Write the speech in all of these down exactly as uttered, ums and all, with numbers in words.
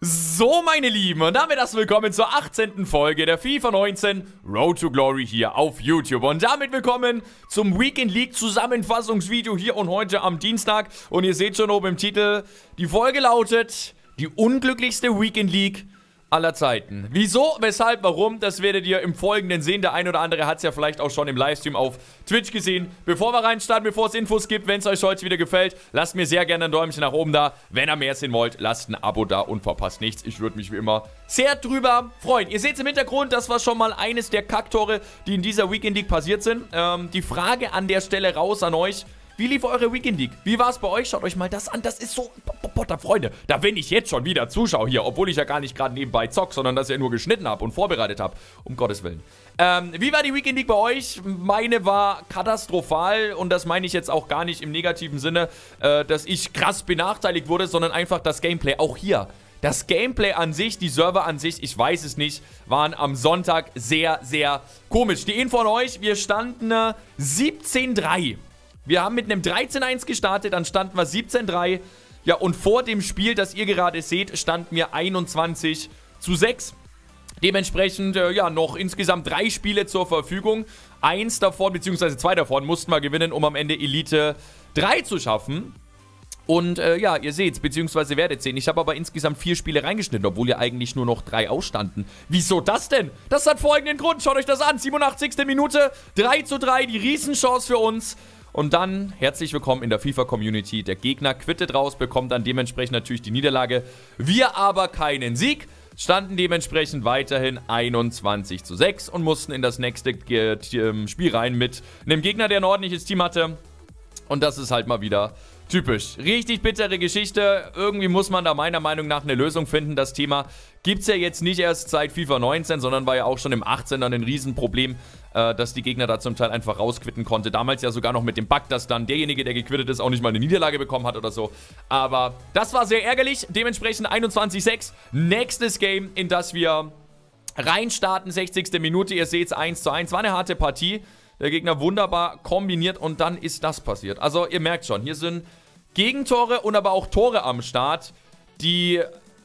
So, meine Lieben, und damit das Willkommen zur achtzehnten Folge der FIFA neunzehn Road to Glory hier auf YouTube. Und damit willkommen zum Weekend League Zusammenfassungsvideo hier und heute am Dienstag. Und ihr seht schon oben im Titel, die Folge lautet, die unglücklichste Weekend League aller Zeiten. Wieso, weshalb, warum, das werdet ihr im Folgenden sehen. Der ein oder andere hat es ja vielleicht auch schon im Livestream auf Twitch gesehen. Bevor wir reinstarten, bevor es Infos gibt, wenn es euch heute wieder gefällt, lasst mir sehr gerne ein Däumchen nach oben da. Wenn ihr mehr sehen wollt, lasst ein Abo da und verpasst nichts. Ich würde mich wie immer sehr drüber freuen. Ihr seht es im Hintergrund, das war schon mal eines der Kacktore, die in dieser Weekend League passiert sind. Ähm, die Frage an der Stelle raus an euch: Wie lief eure Weekend League? Wie war es bei euch? Schaut euch mal das an. Das ist so... Da, Freunde, da bin ich jetzt schon wieder Zuschauer hier. Obwohl ich ja gar nicht gerade nebenbei zock, sondern dass ich ja nur geschnitten habe und vorbereitet habe. Um Gottes Willen. Ähm, wie war die Weekend League bei euch? Meine war katastrophal. Und das meine ich jetzt auch gar nicht im negativen Sinne, äh, dass ich krass benachteiligt wurde, sondern einfach das Gameplay. Auch hier. Das Gameplay an sich, die Server an sich, ich weiß es nicht, waren am Sonntag sehr, sehr komisch. Die Info an euch, wir standen äh, siebzehn drei. Wir haben mit einem dreizehn eins gestartet, dann standen wir siebzehn drei. Ja, und vor dem Spiel, das ihr gerade seht, standen wir einundzwanzig zu sechs. Dementsprechend, äh, ja, noch insgesamt drei Spiele zur Verfügung. Eins davon, beziehungsweise zwei davon, mussten wir gewinnen, um am Ende Elite drei zu schaffen. Und äh, ja, ihr seht's, beziehungsweise werdet sehen. Ich habe aber insgesamt vier Spiele reingeschnitten, obwohl ja eigentlich nur noch drei ausstanden. Wieso das denn? Das hat folgenden Grund. Schaut euch das an. siebenundachtzigste Minute, drei zu drei, die Riesenchance für uns. Und dann, herzlich willkommen in der FIFA-Community. Der Gegner quittet raus, bekommt dann dementsprechend natürlich die Niederlage. Wir aber keinen Sieg, standen dementsprechend weiterhin einundzwanzig zu sechs und mussten in das nächste Spiel rein mit einem Gegner, der ein ordentliches Team hatte. Und das ist halt mal wieder typisch. Richtig bittere Geschichte. Irgendwie muss man da meiner Meinung nach eine Lösung finden. Das Thema gibt es ja jetzt nicht erst seit FIFA neunzehn, sondern war ja auch schon im achtzehner ein Riesenproblem, äh, dass die Gegner da zum Teil einfach rausquitten konnte. Damals ja sogar noch mit dem Bug, dass dann derjenige, der gequittet ist, auch nicht mal eine Niederlage bekommen hat oder so. Aber das war sehr ärgerlich. Dementsprechend einundzwanzig sechs. Nächstes Game, in das wir reinstarten. sechzigste Minute. Ihr seht es eins zu eins. War eine harte Partie. Der Gegner wunderbar kombiniert und dann ist das passiert. Also ihr merkt schon, hier sind Gegentore und aber auch Tore am Start, die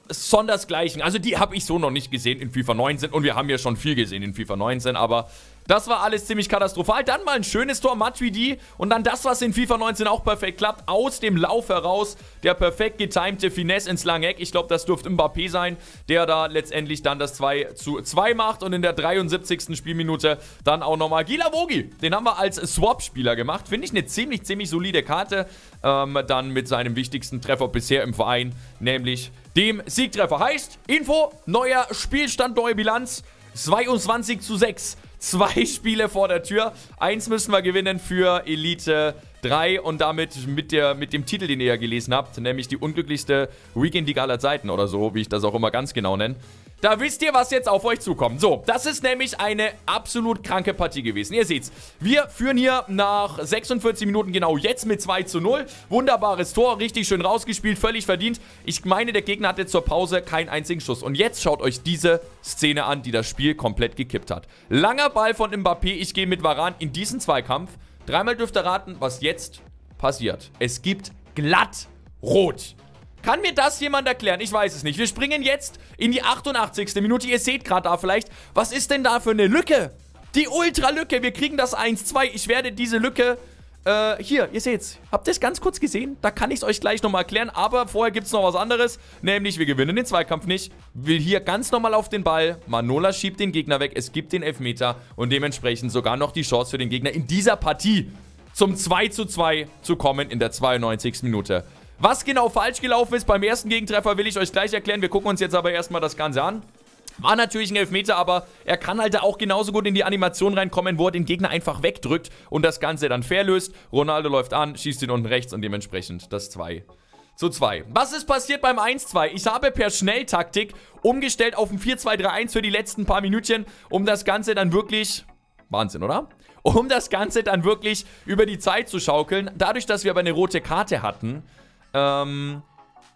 sondersgleichen. Also die habe ich so noch nicht gesehen in FIFA neunzehn und wir haben ja schon viel gesehen in FIFA neunzehn, aber das war alles ziemlich katastrophal. Dann mal ein schönes Tor, Matuidi, und dann das, was in FIFA neunzehn auch perfekt klappt, aus dem Lauf heraus, der perfekt getimte Finesse ins lange Eck. Ich glaube, das dürfte Mbappé sein, der da letztendlich dann das zwei zu zwei macht und in der dreiundsiebzigsten Spielminute dann auch nochmal Guilavogui. Den haben wir als Swap-Spieler gemacht. Finde ich eine ziemlich, ziemlich solide Karte. Ähm, dann mit seinem wichtigsten Treffer bisher im Verein, nämlich dem Siegtreffer. Heißt, Info, neuer Spielstand, neue Bilanz, zweiundzwanzig zu sechs. Zwei Spiele vor der Tür. Eins müssen wir gewinnen für Elite drei und damit mit, der, mit dem Titel, den ihr ja gelesen habt, nämlich die unglücklichste Weekend League aller Zeiten oder so, wie ich das auch immer ganz genau nenne. Da wisst ihr, was jetzt auf euch zukommt. So, das ist nämlich eine absolut kranke Partie gewesen. Ihr seht's, wir führen hier nach sechsundvierzig Minuten genau jetzt mit zwei zu null. Wunderbares Tor, richtig schön rausgespielt, völlig verdient. Ich meine, der Gegner hatte zur Pause keinen einzigen Schuss. Und jetzt schaut euch diese Szene an, die das Spiel komplett gekippt hat. Langer Ball von Mbappé, ich gehe mit Varane in diesen Zweikampf. Dreimal dürft ihr raten, was jetzt passiert. Es gibt glatt Rot. Kann mir das jemand erklären? Ich weiß es nicht. Wir springen jetzt in die achtundachtzigste Minute. Ihr seht gerade da vielleicht, was ist denn da für eine Lücke? Die Ultra-Lücke. Wir kriegen das eins zwei. Ich werde diese Lücke... Äh, hier, ihr seht's. Habt ihr es ganz kurz gesehen? Da kann ich es euch gleich nochmal erklären. Aber vorher gibt es noch was anderes. Nämlich, wir gewinnen den Zweikampf nicht. Will hier ganz normal auf den Ball. Manola schiebt den Gegner weg. Es gibt den Elfmeter. Und dementsprechend sogar noch die Chance für den Gegner in dieser Partie zum zwei zu zwei zu kommen in der zweiundneunzigsten Minute. Was genau falsch gelaufen ist beim ersten Gegentreffer, will ich euch gleich erklären. Wir gucken uns jetzt aber erstmal das Ganze an. War natürlich ein Elfmeter, aber er kann halt da auch genauso gut in die Animation reinkommen, wo er den Gegner einfach wegdrückt und das Ganze dann fair löst. Ronaldo läuft an, schießt ihn unten rechts und dementsprechend das zwei zu zwei. Was ist passiert beim eins zwei? Ich habe per Schnelltaktik umgestellt auf ein vier zwei drei eins für die letzten paar Minütchen, um das Ganze dann wirklich... Wahnsinn, oder? Um das Ganze dann wirklich über die Zeit zu schaukeln. Dadurch, dass wir aber eine rote Karte hatten... Ähm,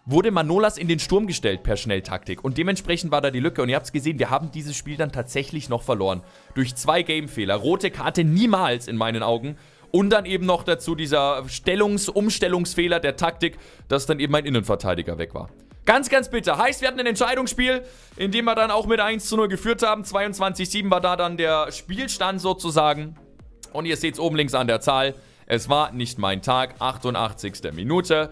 wurde Manolas in den Sturm gestellt per Schnelltaktik. Und dementsprechend war da die Lücke. Und ihr habt es gesehen, wir haben dieses Spiel dann tatsächlich noch verloren. Durch zwei Gamefehler. Rote Karte niemals in meinen Augen. Und dann eben noch dazu dieser Stellungs-Umstellungsfehler der Taktik, dass dann eben mein Innenverteidiger weg war. Ganz, ganz bitter. Heißt, wir hatten ein Entscheidungsspiel, in dem wir dann auch mit eins zu null geführt haben. zweiundzwanzig sieben war da dann der Spielstand sozusagen. Und ihr seht es oben links an der Zahl. Es war nicht mein Tag. achtundachtzigste Minute.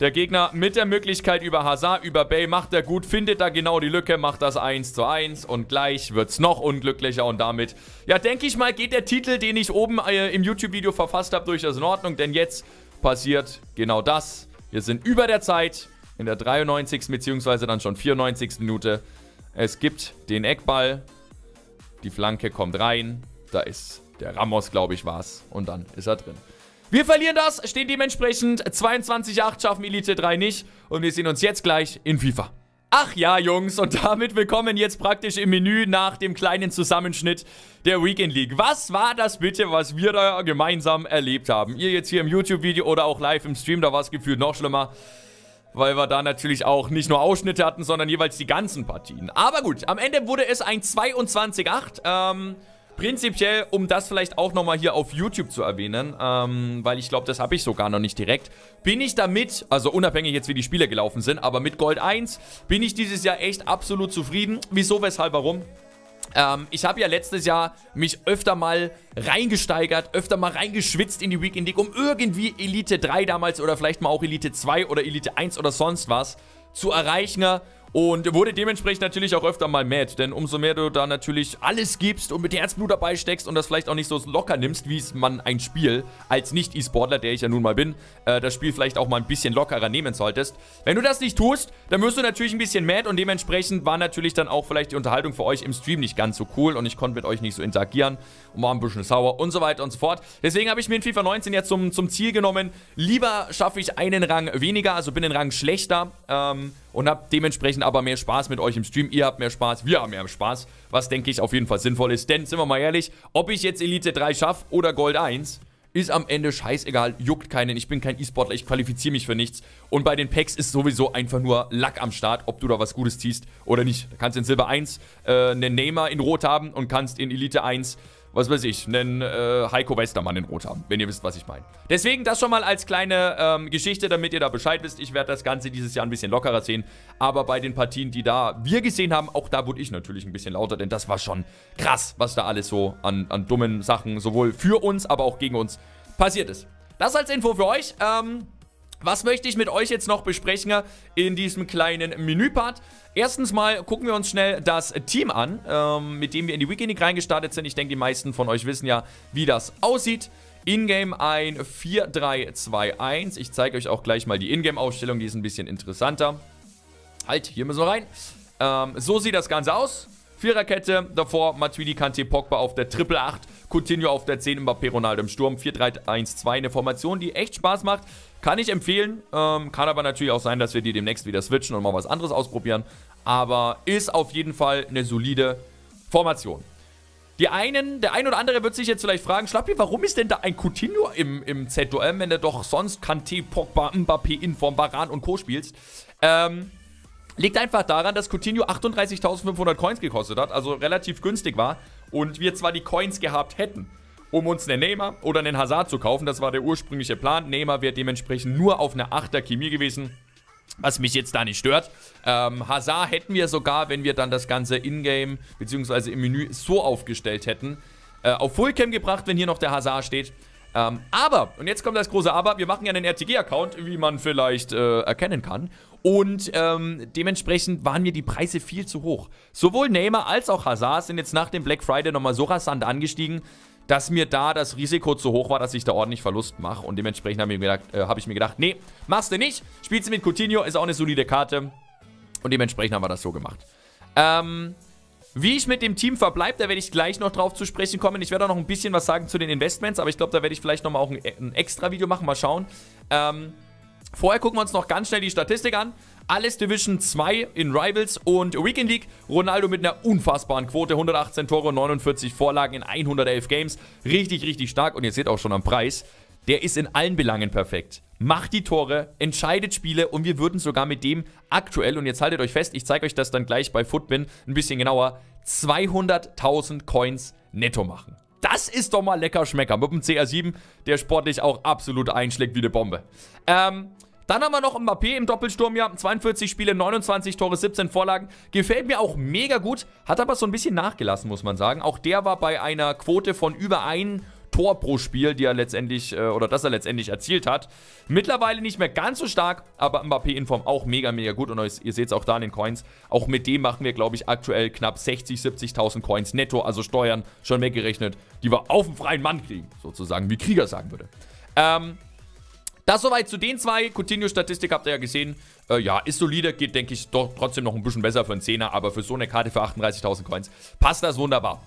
Der Gegner mit der Möglichkeit über Hazard, über Bay, macht er gut, findet da genau die Lücke, macht das eins zu eins und gleich wird es noch unglücklicher und damit, ja, denke ich mal, geht der Titel, den ich oben äh, im YouTube-Video verfasst habe, durchaus in Ordnung, denn jetzt passiert genau das. Wir sind über der Zeit in der dreiundneunzigsten bzw. dann schon vierundneunzigsten Minute. Es gibt den Eckball, die Flanke kommt rein, da ist der Ramos, glaube ich, war's und dann ist er drin. Wir verlieren das, stehen dementsprechend zweiundzwanzig acht, schaffen Elite drei nicht und wir sehen uns jetzt gleich in FIFA. Ach ja, Jungs, und damit willkommen jetzt praktisch im Menü nach dem kleinen Zusammenschnitt der Weekend League. Was war das bitte, was wir da gemeinsam erlebt haben? Ihr jetzt hier im YouTube-Video oder auch live im Stream, da war es gefühlt noch schlimmer, weil wir da natürlich auch nicht nur Ausschnitte hatten, sondern jeweils die ganzen Partien. Aber gut, am Ende wurde es ein zweiundzwanzig acht, ähm... prinzipiell, um das vielleicht auch nochmal hier auf YouTube zu erwähnen, ähm, weil ich glaube, das habe ich sogar noch nicht direkt, bin ich damit, also unabhängig jetzt wie die Spiele gelaufen sind, aber mit Gold eins bin ich dieses Jahr echt absolut zufrieden. Wieso, weshalb, warum? Ähm, ich habe ja letztes Jahr mich öfter mal reingesteigert, öfter mal reingeschwitzt in die Weekend League, um irgendwie Elite drei damals oder vielleicht mal auch Elite zwei oder Elite eins oder sonst was zu erreichen. Und wurde dementsprechend natürlich auch öfter mal mad, denn umso mehr du da natürlich alles gibst und mit Herzblut dabei steckst und das vielleicht auch nicht so locker nimmst, wie es man ein Spiel als Nicht-E-Sportler, der ich ja nun mal bin, äh, das Spiel vielleicht auch mal ein bisschen lockerer nehmen solltest. Wenn du das nicht tust, dann wirst du natürlich ein bisschen mad und dementsprechend war natürlich dann auch vielleicht die Unterhaltung für euch im Stream nicht ganz so cool und ich konnte mit euch nicht so interagieren und war ein bisschen sauer und so weiter und so fort. Deswegen habe ich mir in FIFA neunzehn jetzt zum, zum Ziel genommen, lieber schaffe ich einen Rang weniger, also bin einen Rang schlechter, ähm, und hab dementsprechend aber mehr Spaß mit euch im Stream. Ihr habt mehr Spaß, wir haben mehr Spaß. Was, denke ich, auf jeden Fall sinnvoll ist. Denn, sind wir mal ehrlich, ob ich jetzt Elite drei schaffe oder Gold eins, ist am Ende scheißegal. Juckt keinen. Ich bin kein E-Sportler, ich qualifiziere mich für nichts. Und bei den Packs ist sowieso einfach nur Lack am Start, ob du da was Gutes ziehst oder nicht. Du kannst in Silber eins äh, einen Neymar in Rot haben und kannst in Elite eins... was weiß ich, einen äh, Heiko Westermann in Rot haben, wenn ihr wisst, was ich meine. Deswegen das schon mal als kleine ähm, Geschichte, damit ihr da Bescheid wisst. Ich werde das Ganze dieses Jahr ein bisschen lockerer sehen. Aber bei den Partien, die da wir gesehen haben, auch da wurde ich natürlich ein bisschen lauter, denn das war schon krass, was da alles so an, an dummen Sachen sowohl für uns, aber auch gegen uns passiert ist. Das als Info für euch. Ähm... Was möchte ich mit euch jetzt noch besprechen in diesem kleinen Menüpart? Erstens mal gucken wir uns schnell das Team an, ähm, mit dem wir in die Weekend League reingestartet sind. Ich denke, die meisten von euch wissen ja, wie das aussieht. Ingame ein vier drei zwei eins. Ich zeige euch auch gleich mal die Ingame-Aufstellung, die ist ein bisschen interessanter. Halt, hier müssen wir rein. Ähm, so sieht das Ganze aus. Viererkette, davor Matuidi, Kante, Pogba auf der Triple acht, Coutinho auf der zehn, Mbappé, Ronaldo im Sturm, vier drei eins zwei, eine Formation, die echt Spaß macht, kann ich empfehlen, ähm, kann aber natürlich auch sein, dass wir die demnächst wieder switchen und mal was anderes ausprobieren, aber ist auf jeden Fall eine solide Formation. Die einen, der ein oder andere wird sich jetzt vielleicht fragen, Schlappi, warum ist denn da ein Coutinho im, im Z O M, wenn du doch sonst Kante, Pogba, Mbappé, Inform, Varane und Co. spielst? Ähm... Liegt einfach daran, dass Coutinho achtunddreißigtausendfünfhundert Coins gekostet hat, also relativ günstig war und wir zwar die Coins gehabt hätten, um uns einen Neymar oder einen Hazard zu kaufen, das war der ursprüngliche Plan. Neymar wäre dementsprechend nur auf eine achter Chemie gewesen, was mich jetzt da nicht stört. Ähm, Hazard hätten wir sogar, wenn wir dann das Ganze in-game bzw. im Menü so aufgestellt hätten, äh, auf Fullcam gebracht, wenn hier noch der Hazard steht. Ähm, aber, und jetzt kommt das große Aber, wir machen ja einen R T G-Account, wie man vielleicht äh, erkennen kann. Und ähm, dementsprechend waren mir die Preise viel zu hoch. Sowohl Neymar als auch Hazard sind jetzt nach dem Black Friday nochmal so rasant angestiegen, dass mir da das Risiko zu hoch war, dass ich da ordentlich Verlust mache. Und dementsprechend habe ich mir gedacht, äh, hab ich mir gedacht, nee, machst du nicht. Spielst du mit Coutinho, ist auch eine solide Karte. Und dementsprechend haben wir das so gemacht. Ähm... Wie ich mit dem Team verbleibe, da werde ich gleich noch drauf zu sprechen kommen. Ich werde auch noch ein bisschen was sagen zu den Investments, aber ich glaube, da werde ich vielleicht nochmal auch ein, ein extra Video machen. Mal schauen. Ähm, vorher gucken wir uns noch ganz schnell die Statistik an. Alles Division zwei in Rivals und Weekend League. Ronaldo mit einer unfassbaren Quote. hundertachtzehn Tore, neunundvierzig Vorlagen in hundertelf Games. Richtig, richtig stark. Und ihr seht auch schon am Preis, der ist in allen Belangen perfekt. Macht die Tore, entscheidet Spiele und wir würden sogar mit dem aktuell, und jetzt haltet euch fest, ich zeige euch das dann gleich bei Footbin ein bisschen genauer, zweihunderttausend Coins netto machen. Das ist doch mal lecker Schmecker mit dem C R sieben, der sportlich auch absolut einschlägt wie eine Bombe. Ähm, Dann haben wir noch Mbappé im Doppelsturm, ja, zweiundvierzig Spiele, neunundzwanzig Tore, siebzehn Vorlagen. Gefällt mir auch mega gut, hat aber so ein bisschen nachgelassen, muss man sagen. Auch der war bei einer Quote von über ein Tor pro Spiel, die er letztendlich, äh, oder das er letztendlich erzielt hat. Mittlerweile nicht mehr ganz so stark, aber Mbappé in Form auch mega, mega gut. Und ihr seht es auch da in den Coins. Auch mit dem machen wir, glaube ich, aktuell knapp sechzig, siebzigtausend Coins netto, also Steuern schon weggerechnet, die wir auf den freien Mann kriegen, sozusagen, wie Krieger sagen würde. Ähm, das soweit zu den zwei. Coutinho-Statistik habt ihr ja gesehen. Äh, ja, ist solide, geht, denke ich, doch trotzdem noch ein bisschen besser für einen Zehner, aber für so eine Karte für achtunddreißigtausend Coins passt das wunderbar.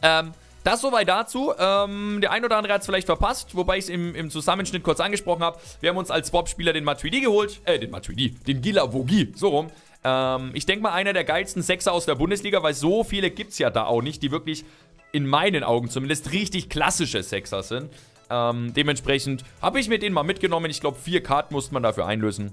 Ähm, Das soweit dazu. Ähm, der ein oder andere hat es vielleicht verpasst, wobei ich es im, im Zusammenschnitt kurz angesprochen habe. Wir haben uns als Swap-Spieler den Matuidi geholt. Äh, den Matuidi. Den Guilavogui. So rum. Ähm, ich denke mal, einer der geilsten Sechser aus der Bundesliga, weil so viele gibt es ja da auch nicht, die wirklich in meinen Augen zumindest richtig klassische Sechser sind. Ähm, dementsprechend habe ich mir den mal mitgenommen. Ich glaube, vier Karten musste man dafür einlösen.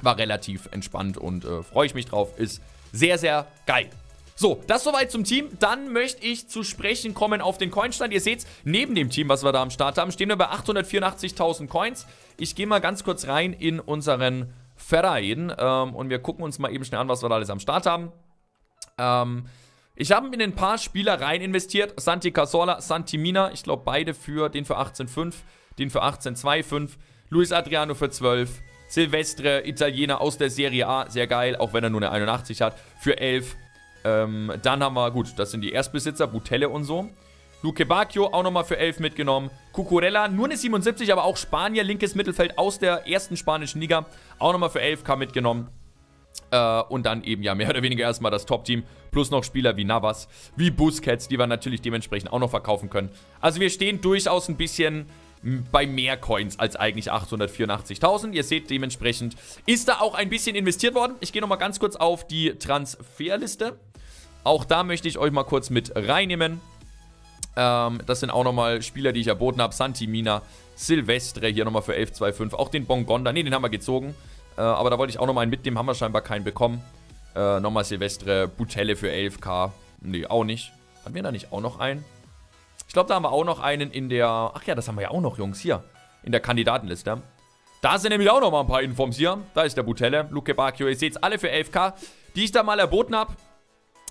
War relativ entspannt und äh, freue ich mich drauf. Ist sehr, sehr geil. So, das soweit zum Team. Dann möchte ich zu sprechen kommen auf den Coinstand. Ihr seht's, neben dem Team, was wir da am Start haben, stehen wir bei achthundertvierundachtzigtausend Coins. Ich gehe mal ganz kurz rein in unseren Verein ähm, und wir gucken uns mal eben schnell an, was wir da alles am Start haben. Ähm, ich habe in ein paar Spieler rein investiert. Santi Casola, Santi Mina. Ich glaube beide für den für achtzehn Komma fünf, den für achtzehn Komma fünfundzwanzig, Luis Adriano für zwölf, Silvestre, Italiener aus der Serie A. Sehr geil, auch wenn er nur eine einundachtzig hat, für elf. Ähm, dann haben wir, gut, das sind die Erstbesitzer, Butelle und so. Luke Bacchio auch nochmal für elf mitgenommen. Cucurella, nur eine siebenundsiebzig, aber auch Spanier, linkes Mittelfeld aus der ersten spanischen Liga. Auch nochmal für elf K mitgenommen. Äh, und dann eben, ja, mehr oder weniger erstmal das Top-Team. Plus noch Spieler wie Navas, wie Busquets, die wir natürlich dementsprechend auch noch verkaufen können. Also wir stehen durchaus ein bisschen bei mehr Coins als eigentlich achthundertvierundachtzigtausend. Ihr seht, dementsprechend ist da auch ein bisschen investiert worden. Ich gehe nochmal ganz kurz auf die Transferliste. Auch da möchte ich euch mal kurz mit reinnehmen. Ähm, das sind auch nochmal Spieler, die ich erboten habe. Santi Mina, Silvestre hier nochmal für elf Komma fünfundzwanzig. Auch den Bongonda. Ne, den haben wir gezogen. Äh, aber da wollte ich auch nochmal einen mitnehmen. Haben wir scheinbar keinen bekommen. Äh, nochmal Silvestre, Butelle für elf K. Ne, auch nicht. Haben wir da nicht auch noch einen? Ich glaube, da haben wir auch noch einen in der... Ach ja, das haben wir ja auch noch, Jungs. Hier. In der Kandidatenliste. Da sind nämlich auch nochmal ein paar Informs hier. Da ist der Butelle. Luke Bacchio. Ihr seht es alle für elf K. Die ich da mal erboten habe.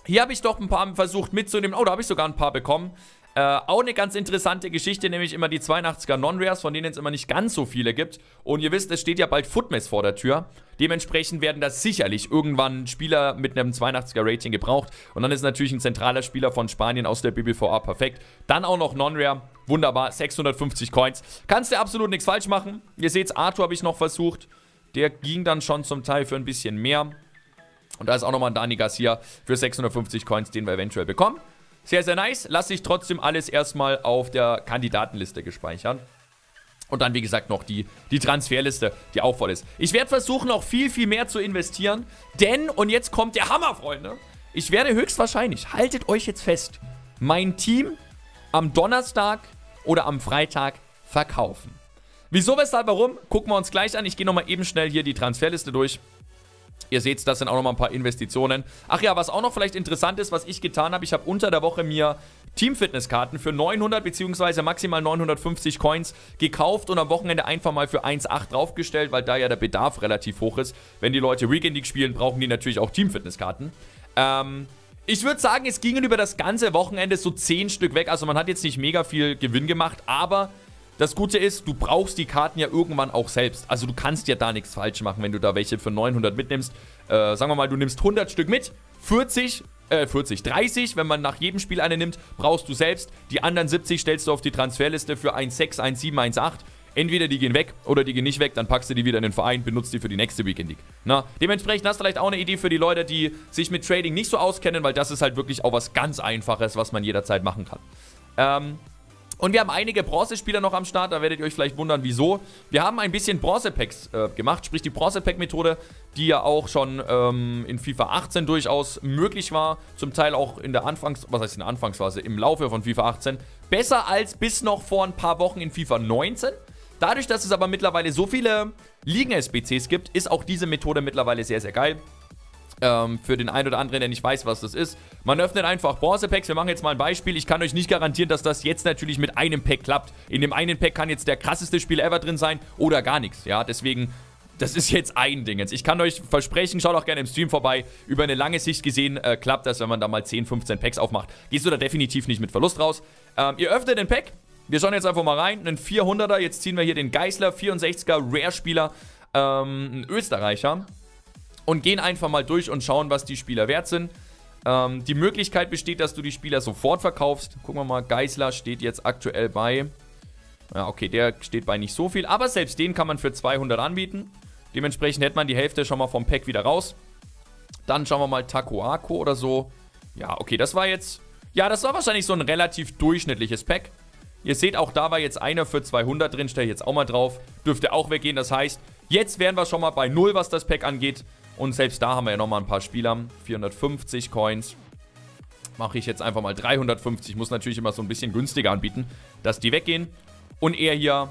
Hier habe ich doch ein paar versucht mitzunehmen. Oh, da habe ich sogar ein paar bekommen. Äh, auch eine ganz interessante Geschichte, nämlich immer die zweiundachtziger Non-Rares, von denen es immer nicht ganz so viele gibt. Und ihr wisst, es steht ja bald Footmess vor der Tür. Dementsprechend werden das sicherlich irgendwann Spieler mit einem zweiundachtziger Rating gebraucht. Und dann ist natürlich ein zentraler Spieler von Spanien aus der B B V A perfekt. Dann auch noch Non-Rare. Wunderbar, sechshundertfünfzig Coins. Kannst du absolut nichts falsch machen. Ihr seht, Arthur habe ich noch versucht. Der ging dann schon zum Teil für ein bisschen mehr. Und da ist auch nochmal ein Dani Garcia für sechshundertfünfzig Coins, den wir eventuell bekommen. Sehr, sehr nice. Lasse ich trotzdem alles erstmal auf der Kandidatenliste gespeichert. Und dann, wie gesagt, noch die, die Transferliste, die auch voll ist. Ich werde versuchen, auch viel, viel mehr zu investieren. Denn, und jetzt kommt der Hammer, Freunde. Ich werde höchstwahrscheinlich, haltet euch jetzt fest, mein Team am Donnerstag oder am Freitag verkaufen. Wieso, weshalb, warum? Gucken wir uns gleich an. Ich gehe nochmal eben schnell hier die Transferliste durch. Ihr seht, das sind auch nochmal ein paar Investitionen. Ach ja, was auch noch vielleicht interessant ist, was ich getan habe, ich habe unter der Woche mir Teamfitnesskarten für neunhundert bzw. maximal neunhundertfünfzig Coins gekauft und am Wochenende einfach mal für eins Komma acht draufgestellt, weil da ja der Bedarf relativ hoch ist. Wenn die Leute Weekend League spielen, brauchen die natürlich auch Teamfitnesskarten. Ähm... Ich würde sagen, es gingen über das ganze Wochenende so zehn Stück weg. Also man hat jetzt nicht mega viel Gewinn gemacht, aber das Gute ist, du brauchst die Karten ja irgendwann auch selbst. Also du kannst ja da nichts falsch machen, wenn du da welche für neunhundert mitnimmst. Äh, sagen wir mal, du nimmst hundert Stück mit, vierzig, äh, vierzig, dreißig, wenn man nach jedem Spiel eine nimmt, brauchst du selbst. Die anderen siebzig stellst du auf die Transferliste für eins Komma sechs, eins Komma sieben, eins Komma acht. Entweder die gehen weg oder die gehen nicht weg, dann packst du die wieder in den Verein, benutzt die für die nächste Weekend League. Na, dementsprechend hast du vielleicht auch eine Idee für die Leute, die sich mit Trading nicht so auskennen, weil das ist halt wirklich auch was ganz Einfaches, was man jederzeit machen kann. Ähm, und wir haben einige Bronzespieler noch am Start, da werdet ihr euch vielleicht wundern, wieso. Wir haben ein bisschen Bronze-Packs äh, gemacht, sprich die Bronze-Pack-Methode, die ja auch schon ähm, in FIFA achtzehn durchaus möglich war, zum Teil auch in der Anfangs-, was heißt in der Anfangsphase, im Laufe von FIFA achtzehn, besser als bis noch vor ein paar Wochen in FIFA neunzehn. Dadurch, dass es aber mittlerweile so viele Ligen-S B Cs gibt, ist auch diese Methode mittlerweile sehr, sehr geil. Ähm, für den einen oder anderen, der nicht weiß, was das ist. Man öffnet einfach Bronze-Packs. Wir machen jetzt mal ein Beispiel. Ich kann euch nicht garantieren, dass das jetzt natürlich mit einem Pack klappt. In dem einen Pack kann jetzt der krasseste Spieler ever drin sein oder gar nichts. Ja, deswegen Das ist jetzt ein Ding jetzt. Ich kann euch versprechen, schaut auch gerne im Stream vorbei. Über eine lange Sicht gesehen äh, klappt das, wenn man da mal zehn, fünfzehn Packs aufmacht. Gehst du da definitiv nicht mit Verlust raus. Ähm, ihr öffnet den Pack. Wir schauen jetzt einfach mal rein. Einen vierhunderter. Jetzt ziehen wir hier den Geißler, vierundsechziger Rare-Spieler, ähm, einen Österreicher. Und gehen einfach mal durch und schauen, was die Spieler wert sind. Ähm, die Möglichkeit besteht, dass du die Spieler sofort verkaufst. Gucken wir mal, Geißler steht jetzt aktuell bei... Ja, okay, der steht bei nicht so viel. Aber selbst den kann man für zweihundert anbieten. Dementsprechend hätte man die Hälfte schon mal vom Pack wieder raus. Dann schauen wir mal Takoako oder so. Ja, okay, das war jetzt... Ja, das war wahrscheinlich so ein relativ durchschnittliches Pack. Ihr seht, auch da war jetzt einer für zweihundert drin. Stelle ich jetzt auch mal drauf. Dürfte auch weggehen. Das heißt, jetzt wären wir schon mal bei null, was das Pack angeht. Und selbst da haben wir ja nochmal ein paar Spieler. vierhundertfünfzig Coins. Mache ich jetzt einfach mal dreihundertfünfzig. Muss natürlich immer so ein bisschen günstiger anbieten, dass die weggehen. Und er hier,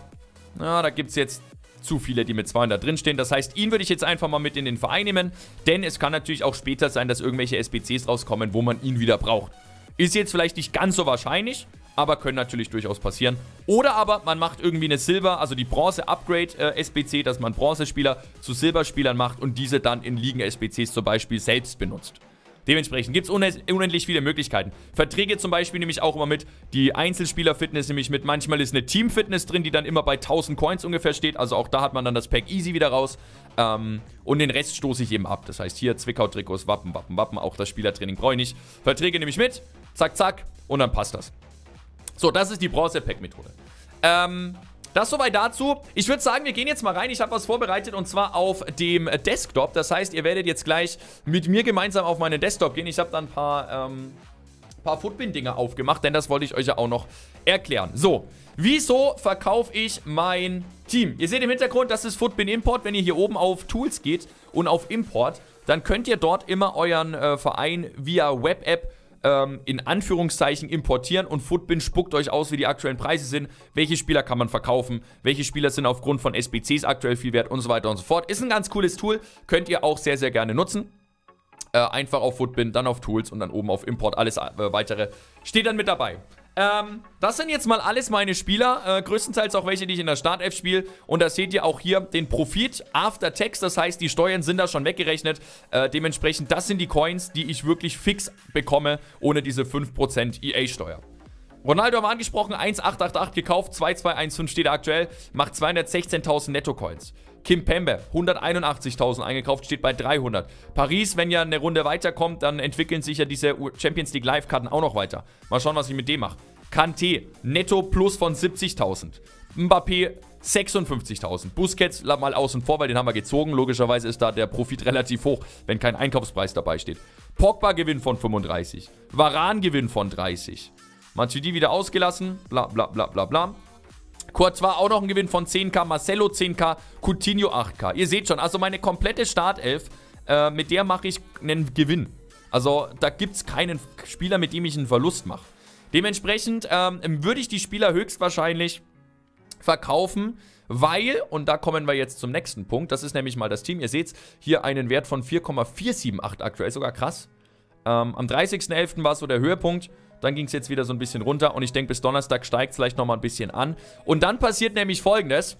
na, da gibt es jetzt zu viele, die mit zweihundert drinstehen. Das heißt, ihn würde ich jetzt einfach mal mit in den Verein nehmen. Denn es kann natürlich auch später sein, dass irgendwelche S B Cs rauskommen, wo man ihn wieder braucht. Ist jetzt vielleicht nicht ganz so wahrscheinlich, aber können natürlich durchaus passieren. Oder aber man macht irgendwie eine Silber, also die Bronze-Upgrade-S B C, äh, dass man Bronzespieler zu Silberspielern macht und diese dann in Ligen-S B Cs zum Beispiel selbst benutzt. Dementsprechend gibt es unendlich viele Möglichkeiten. Verträge zum Beispiel nehme ich auch immer mit. Die Einzelspieler-Fitness nehme ich mit. Manchmal ist eine Team-Fitness drin, die dann immer bei tausend Coins ungefähr steht. Also auch da hat man dann das Pack easy wieder raus. Ähm, und den Rest stoße ich eben ab. Das heißt hier Zwickau-Trikots, Wappen, Wappen, Wappen. Auch das Spielertraining brauche ich nicht. Verträge nehme ich mit. Zack, zack. Und dann passt das. So, das ist die Bronze-Pack-Methode. Ähm, das soweit dazu. Ich würde sagen, wir gehen jetzt mal rein. Ich habe was vorbereitet und zwar auf dem Desktop. Das heißt, ihr werdet jetzt gleich mit mir gemeinsam auf meinen Desktop gehen. Ich habe da ein paar, ähm, paar Footbin-Dinger aufgemacht, denn das wollte ich euch ja auch noch erklären. So, wieso verkaufe ich mein Team? Ihr seht im Hintergrund, das ist Footbin-Import. Wenn ihr hier oben auf Tools geht und auf Import, dann könnt ihr dort immer euren äh, Verein via Web-App in Anführungszeichen importieren und Footbin spuckt euch aus, wie die aktuellen Preise sind, welche Spieler kann man verkaufen, welche Spieler sind aufgrund von S B Cs aktuell viel wert und so weiter und so fort. Ist ein ganz cooles Tool, könnt ihr auch sehr, sehr gerne nutzen. Äh, einfach auf Footbin, dann auf Tools und dann oben auf Import, alles äh, weitere steht dann mit dabei. Ähm, das sind jetzt mal alles meine Spieler, äh, größtenteils auch welche, die ich in der Startelf spiele. Und da seht ihr auch hier den Profit after tax, das heißt, die Steuern sind da schon weggerechnet. Äh, dementsprechend, das sind die Coins, die ich wirklich fix bekomme, ohne diese fünf Prozent E A-Steuer. Ronaldo haben wir angesprochen, eins Komma acht acht acht gekauft, zwei Komma zwei eins fünf steht er aktuell, macht zweihundertsechzehntausend Netto-Coins. Kim Pembe, hunderteinundachtzigtausend eingekauft, steht bei dreihundert. Paris, wenn ja eine Runde weiterkommt, dann entwickeln sich ja diese Champions League Live-Karten auch noch weiter. Mal schauen, was ich mit dem mache. Kante, netto plus von siebzigtausend. Mbappé, sechsundfünfzigtausend. Busquets, mal außen vor, weil den haben wir gezogen. Logischerweise ist da der Profit relativ hoch, wenn kein Einkaufspreis dabei steht. Pogba, Gewinn von fünfunddreißig. Varane, Gewinn von dreißig. Matuidi wieder ausgelassen. Bla, bla, bla, bla, bla. Kurz war auch noch ein Gewinn von zehntausend, Marcelo zehntausend, Coutinho achttausend. Ihr seht schon, also meine komplette Startelf, äh, mit der mache ich einen Gewinn. Also da gibt es keinen Spieler, mit dem ich einen Verlust mache. Dementsprechend ähm, würde ich die Spieler höchstwahrscheinlich verkaufen, weil, und da kommen wir jetzt zum nächsten Punkt, das ist nämlich mal das Team. Ihr seht es, hier einen Wert von vier Komma vier sieben acht aktuell, sogar krass. Ähm, am dreißigsten elften war so der Höhepunkt. Dann ging es jetzt wieder so ein bisschen runter. Und ich denke, bis Donnerstag steigt es vielleicht nochmal ein bisschen an. Und dann passiert nämlich Folgendes.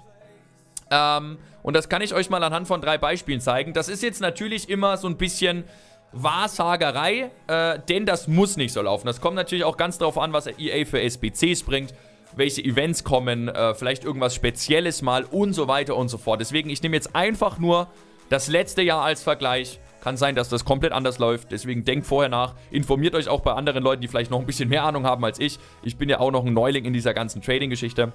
Ähm, und das kann ich euch mal anhand von drei Beispielen zeigen. Das ist jetzt natürlich immer so ein bisschen Wahrsagerei. Äh, denn das muss nicht so laufen. Das kommt natürlich auch ganz drauf an, was E A für S B Cs bringt. Welche Events kommen. Äh, vielleicht irgendwas Spezielles mal. Und so weiter und so fort. Deswegen, ich nehme jetzt einfach nur das letzte Jahr als Vergleich. Kann sein, dass das komplett anders läuft. Deswegen denkt vorher nach. Informiert euch auch bei anderen Leuten, die vielleicht noch ein bisschen mehr Ahnung haben als ich. Ich bin ja auch noch ein Neuling in dieser ganzen Trading-Geschichte.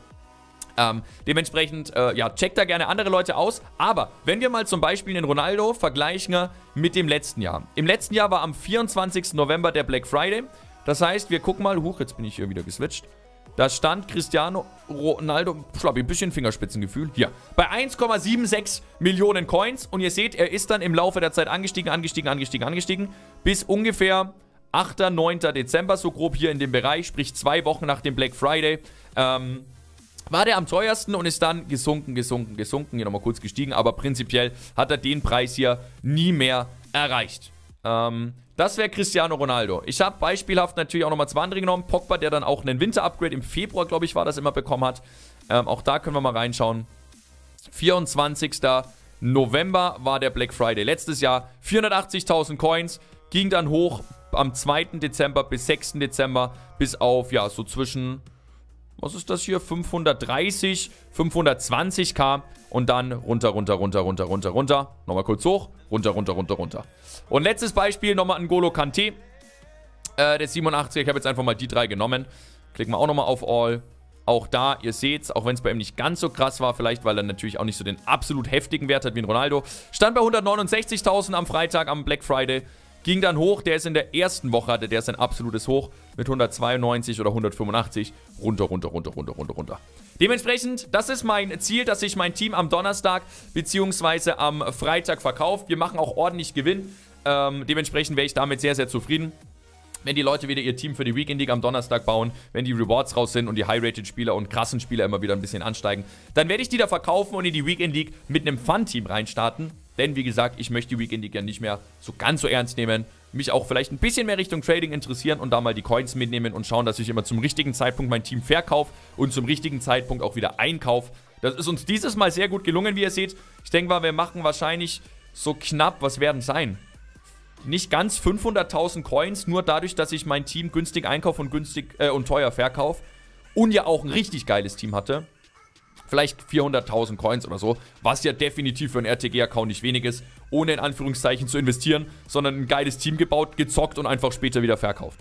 Ähm, dementsprechend, äh, ja, checkt da gerne andere Leute aus. Aber wenn wir mal zum Beispiel den Ronaldo vergleichen mit dem letzten Jahr. Im letzten Jahr war am vierundzwanzigsten November der Black Friday. Das heißt, wir gucken mal. Huch, jetzt bin ich hier wieder geswitcht. Da stand Cristiano Ronaldo, schlapp, ein bisschen Fingerspitzengefühl, hier, bei eins Komma sechsundsiebzig Millionen Coins. Und ihr seht, er ist dann im Laufe der Zeit angestiegen, angestiegen, angestiegen, angestiegen, bis ungefähr achten neunten Dezember, so grob hier in dem Bereich, sprich zwei Wochen nach dem Black Friday, ähm, war der am teuersten und ist dann gesunken, gesunken, gesunken, hier nochmal kurz gestiegen, aber prinzipiell hat er den Preis hier nie mehr erreicht. Ähm, das wäre Cristiano Ronaldo. Ich habe beispielhaft natürlich auch nochmal zwei andere genommen. Pogba, der dann auch einen Winter-Upgrade im Februar, glaube ich, war das immer bekommen hat. Ähm, auch da können wir mal reinschauen. vierundzwanzigsten November war der Black Friday letztes Jahr. vierhundertachtzigtausend Coins, ging dann hoch am zweiten Dezember bis sechsten Dezember bis auf, ja, so zwischen, was ist das hier, fünfhundertdreißig, fünfhundertzwanzigtausend und dann runter, runter, runter, runter, runter, runter. Nochmal kurz hoch, runter, runter, runter, runter. Und letztes Beispiel nochmal an N'Golo Kante, äh, der siebenundachtziger. Ich habe jetzt einfach mal die drei genommen. Klicken wir auch nochmal auf All. Auch da, ihr seht's, auch wenn es bei ihm nicht ganz so krass war, vielleicht, weil er natürlich auch nicht so den absolut heftigen Wert hat wie ein Ronaldo. Stand bei hundertneunundsechzigtausend am Freitag, am Black Friday. Ging dann hoch, der ist in der ersten Woche, hatte der sein absolutes Hoch mit hundertzweiundneunzig oder hundertfünfundachtzig. Runter, runter, runter, runter, runter, runter. Dementsprechend, das ist mein Ziel, dass ich mein Team am Donnerstag bzw. am Freitag verkaufe. Wir machen auch ordentlich Gewinn. Ähm, dementsprechend wäre ich damit sehr, sehr zufrieden. Wenn die Leute wieder ihr Team für die Weekend League am Donnerstag bauen, wenn die Rewards raus sind und die High-Rated-Spieler und krassen Spieler immer wieder ein bisschen ansteigen, dann werde ich die da verkaufen und in die Weekend League mit einem Fun-Team reinstarten. Denn, wie gesagt, ich möchte die Weekend League ja nicht mehr so ganz so ernst nehmen, mich auch vielleicht ein bisschen mehr Richtung Trading interessieren und da mal die Coins mitnehmen und schauen, dass ich immer zum richtigen Zeitpunkt mein Team verkaufe und zum richtigen Zeitpunkt auch wieder einkaufe. Das ist uns dieses Mal sehr gut gelungen, wie ihr seht. Ich denke mal, wir machen wahrscheinlich so knapp, was werden es sein? Nicht ganz fünfhunderttausend Coins, nur dadurch, dass ich mein Team günstig einkaufe und günstig äh, und teuer verkaufe und ja auch ein richtig geiles Team hatte. Vielleicht vierhunderttausend Coins oder so, was ja definitiv für einen R T G-Account nicht wenig ist, ohne in Anführungszeichen zu investieren, sondern ein geiles Team gebaut, gezockt und einfach später wieder verkauft.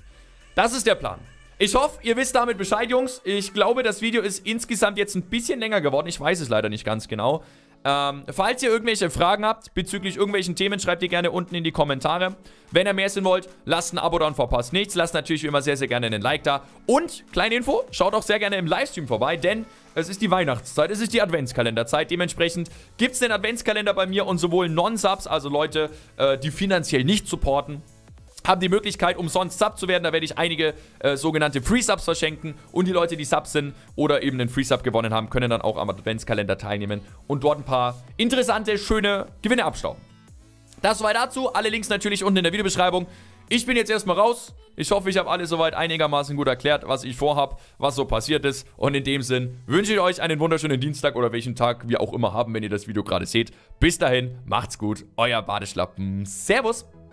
Das ist der Plan. Ich hoffe, ihr wisst damit Bescheid, Jungs. Ich glaube, das Video ist insgesamt jetzt ein bisschen länger geworden. Ich weiß es leider nicht ganz genau. Ähm, falls ihr irgendwelche Fragen habt bezüglich irgendwelchen Themen, schreibt die gerne unten in die Kommentare. Wenn ihr mehr sehen wollt, lasst ein Abo da und verpasst nichts. Lasst natürlich wie immer sehr, sehr gerne einen Like da. Und, kleine Info, schaut auch sehr gerne im Livestream vorbei, denn es ist die Weihnachtszeit, es ist die Adventskalenderzeit. Dementsprechend gibt es den Adventskalender bei mir und sowohl Non-Subs, also Leute, äh, die finanziell nicht supporten, haben die Möglichkeit, umsonst Sub zu werden. Da werde ich einige äh, sogenannte Free-Subs verschenken. Und die Leute, die Subs sind oder eben einen Free-Sub gewonnen haben, können dann auch am Adventskalender teilnehmen und dort ein paar interessante, schöne Gewinne abstauben. Das war dazu. Alle Links natürlich unten in der Videobeschreibung. Ich bin jetzt erstmal raus. Ich hoffe, ich habe alles soweit einigermaßen gut erklärt, was ich vorhabe, was so passiert ist. Und in dem Sinn wünsche ich euch einen wunderschönen Dienstag oder welchen Tag wir auch immer haben, wenn ihr das Video gerade seht. Bis dahin, macht's gut, euer Badeschlappen. Servus!